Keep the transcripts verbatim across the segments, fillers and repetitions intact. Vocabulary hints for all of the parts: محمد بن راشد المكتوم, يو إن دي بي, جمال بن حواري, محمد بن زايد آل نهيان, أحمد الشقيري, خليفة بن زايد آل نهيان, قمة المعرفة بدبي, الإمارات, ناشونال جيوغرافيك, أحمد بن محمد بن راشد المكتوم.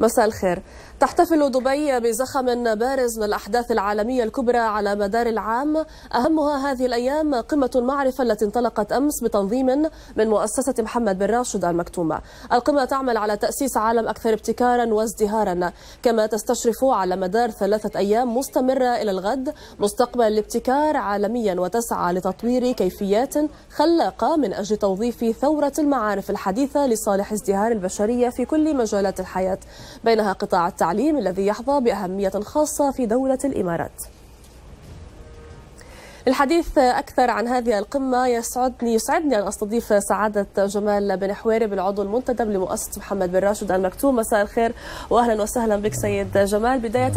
مساء الخير. تحتفل دبي بزخم بارز من الأحداث العالمية الكبرى على مدار العام، أهمها هذه الأيام قمة المعرفة التي انطلقت أمس بتنظيم من مؤسسة محمد بن راشد المكتوم. القمة تعمل على تأسيس عالم أكثر ابتكارا وازدهارا، كما تستشرف على مدار ثلاثة أيام مستمرة إلى الغد مستقبل الابتكار عالميا، وتسعى لتطوير كيفيات خلاقة من أجل توظيف ثورة المعارف الحديثة لصالح ازدهار البشرية في كل مجالات الحياة، بينها قطاع التعليم الذي يحظى بأهمية خاصة في دولة الإمارات. الحديث أكثر عن هذه القمة يسعدني يسعدني أن أستضيف سعادة جمال بن حواري بالعضو المنتدب لمؤسسة محمد بن راشد المكتوم. مساء الخير وأهلا وسهلا بك سيد جمال. بداية،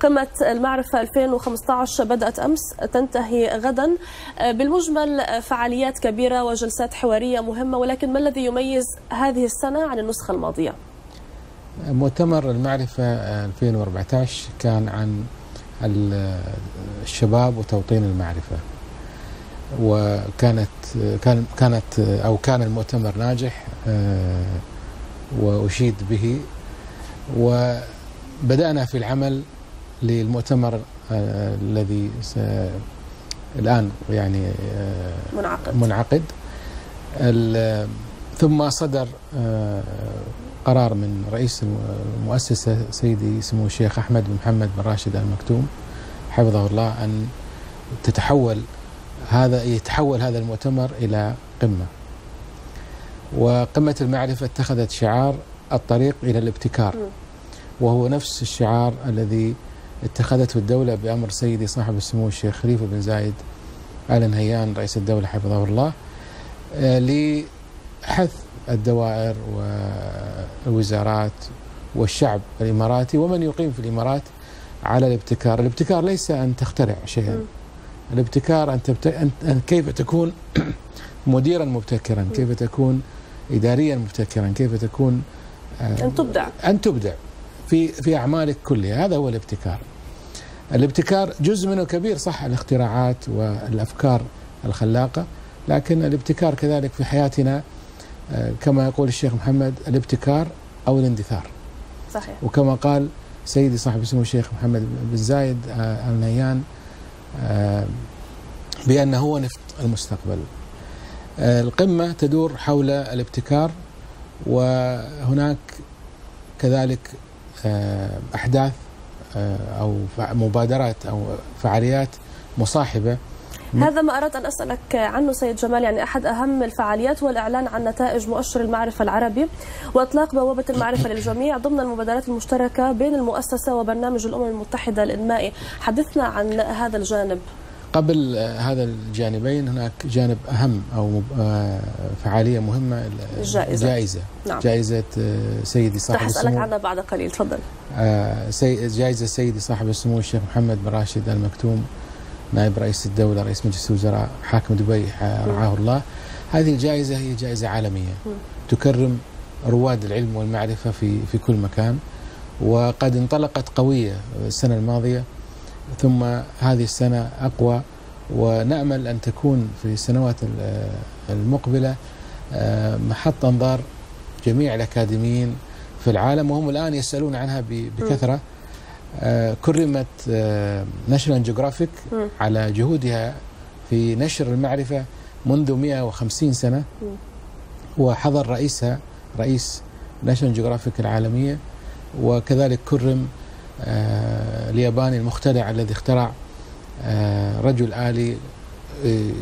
قمة المعرفة ألفين وخمسة عشر بدأت أمس تنتهي غدا، بالمجمل فعاليات كبيرة وجلسات حوارية مهمة، ولكن ما الذي يميز هذه السنة عن النسخة الماضية؟ مؤتمر المعرفة ألفين وأربعة عشر كان عن الشباب وتوطين المعرفة، وكانت كان كانت أو كان المؤتمر ناجح وأشيد به، وبدأنا في العمل للمؤتمر الذي الآن يعني منعقد منعقد ثم صدر قرار من رئيس المؤسسة سيدي سمو الشيخ أحمد بن محمد بن راشد المكتوم حفظه الله أن تتحول هذا يتحول هذا المؤتمر إلى قمة. وقمة المعرفة اتخذت شعار الطريق إلى الابتكار، وهو نفس الشعار الذي اتخذته الدولة بأمر سيدي صاحب السمو الشيخ خليفة بن زايد آل نهيان رئيس الدولة حفظه الله، لحث الدوائر والوزارات والشعب الإماراتي ومن يقيم في الإمارات على الابتكار. الابتكار ليس أن تخترع شيئا، الابتكار أن, تبت... أن كيف تكون مديرا مبتكرا، كيف تكون إداريا مبتكرا، كيف تكون أن تبدع أن تبدع في في أعمالك كلها. هذا هو الابتكار. الابتكار جزء منه كبير صح الاختراعات والأفكار الخلاقة، لكن الابتكار كذلك في حياتنا كما يقول الشيخ محمد الابتكار أو الاندثار. صحيح. وكما قال سيدي صاحب السمو الشيخ محمد بن زايد آل نهيان بأنه هو نفط المستقبل. القمة تدور حول الابتكار، وهناك كذلك أحداث أو مبادرات أو فعاليات مصاحبة. هذا ما أردت أن أسألك عنه سيد جمال. يعني أحد أهم الفعاليات هو الإعلان عن نتائج مؤشر المعرفة العربي وإطلاق بوابة المعرفة للجميع ضمن المبادرات المشتركة بين المؤسسة وبرنامج الأمم المتحدة الإنمائي. حدثنا عن هذا الجانب. قبل هذا الجانبين هناك جانب أهم أو فعالية مهمة، الجائزة. جائزة نعم. جائزة سيدي صاحب السمو. أسألك عنها بعد قليل، تفضل. جائزة سيدي صاحب السمو الشيخ محمد بن راشد المكتوم نائب رئيس الدولة رئيس مجلس الوزراء حاكم دبي رعاه الله. هذه الجائزة هي جائزة عالمية تكرم رواد العلم والمعرفة في في كل مكان، وقد انطلقت قوية السنة الماضية ثم هذه السنة أقوى، ونأمل أن تكون في السنوات المقبلة محط انظار جميع الأكاديميين في العالم، وهم الآن يسألون عنها بكثرة. كرمت ناشونال جيوغرافيك على جهودها في نشر المعرفة منذ مئة وخمسين سنة، وحضر رئيسها رئيس ناشونال جيوغرافيك العالمية، وكذلك كرم الياباني المخترع الذي اخترع رجل آلي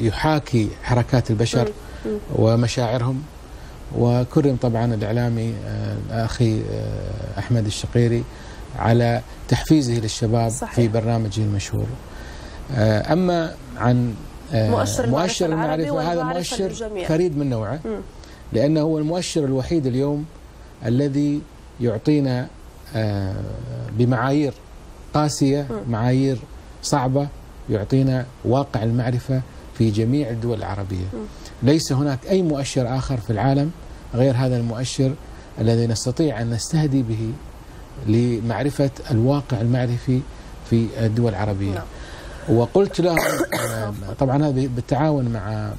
يحاكي حركات البشر ومشاعرهم، وكرم طبعا الإعلامي الأخي أحمد الشقيري على تحفيزه للشباب. صحيح. في برنامجه المشهور. أما عن مؤشر, مؤشر المعرفة، هذا مؤشر للجميع فريد من نوعه، م. لأنه هو المؤشر الوحيد اليوم الذي يعطينا بمعايير قاسية، م. معايير صعبة، يعطينا واقع المعرفة في جميع الدول العربية. م. ليس هناك أي مؤشر آخر في العالم غير هذا المؤشر الذي نستطيع أن نستهدي به لمعرفة الواقع المعرفي في الدول العربية. وقلت لهم طبعا هذا بالتعاون مع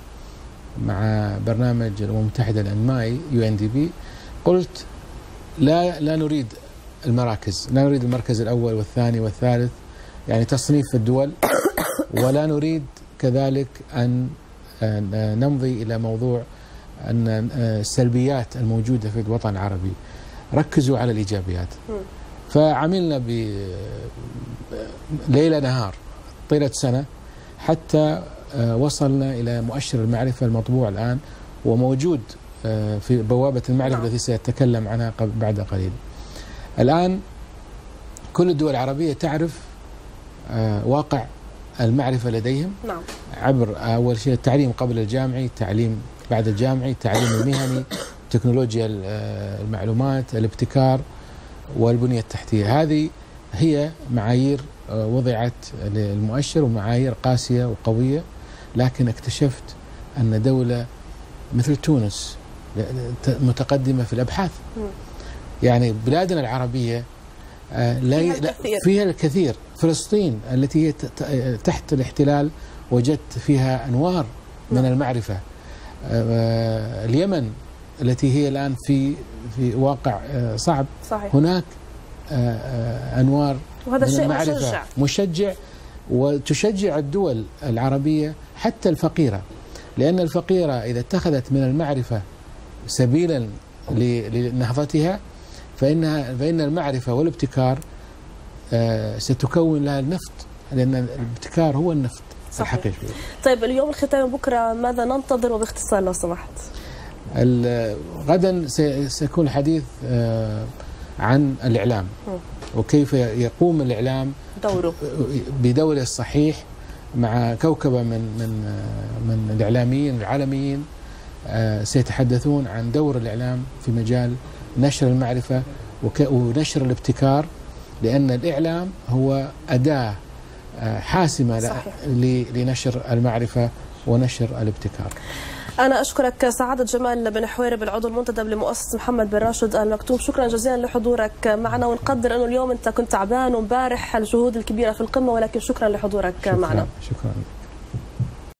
مع برنامج الأمم المتحدة الإنمائي يو إن دي بي، قلت لا لا نريد المراكز، لا نريد المركز الأول والثاني والثالث، يعني تصنيف الدول، ولا نريد كذلك أن نمضي إلى موضوع أن السلبيات الموجودة في الوطن العربي، ركزوا على الإيجابيات. فعملنا بليلة نهار طيلة سنة حتى وصلنا إلى مؤشر المعرفة المطبوع الآن وموجود في بوابة المعرفة التي سيتكلم عنها بعد قليل. الآن كل الدول العربية تعرف واقع المعرفة لديهم عبر أول شيء التعليم قبل الجامعي، التعليم بعد الجامعي، التعليم المهني، تكنولوجيا المعلومات، الابتكار والبنية التحتية. هذه هي معايير وضعت للمؤشر ومعايير قاسية وقوية، لكن اكتشفت أن دولة مثل تونس متقدمة في الأبحاث. يعني بلادنا العربية لا فيها الكثير. فلسطين التي هي تحت الاحتلال وجدت فيها أنوار من المعرفة. اليمن التي هي الآن في في واقع صعب، صحيح. هناك أنوار وهذا الشيء مشجع. مشجع وتشجع الدول العربية حتى الفقيرة، لأن الفقيرة إذا اتخذت من المعرفة سبيلا لنهضتها فإنها فإن المعرفة والابتكار ستكون لها النفط، لأن الابتكار هو النفط الحقيقي. طيب اليوم الختام، بكرة ماذا ننتظر وباختصار لو سمحت؟ غدا سيكون الحديث عن الإعلام وكيف يقوم الإعلام دوره بدوره الصحيح مع كوكبة من من من الإعلاميين العالميين. سيتحدثون عن دور الإعلام في مجال نشر المعرفة ونشر الابتكار، لأن الإعلام هو أداة حاسمة، صحيح. لنشر المعرفة ونشر الابتكار. أنا أشكرك سعادة جمال بن حواري بالعضو المنتدب لمؤسسة محمد بن راشد المكتوم، شكرا جزيلا لحضورك معنا، ونقدر أنه اليوم أنت كنت تعبان ومبارح الجهود الكبيرة في القمة، ولكن شكرا لحضورك شكرا معنا. شكرا.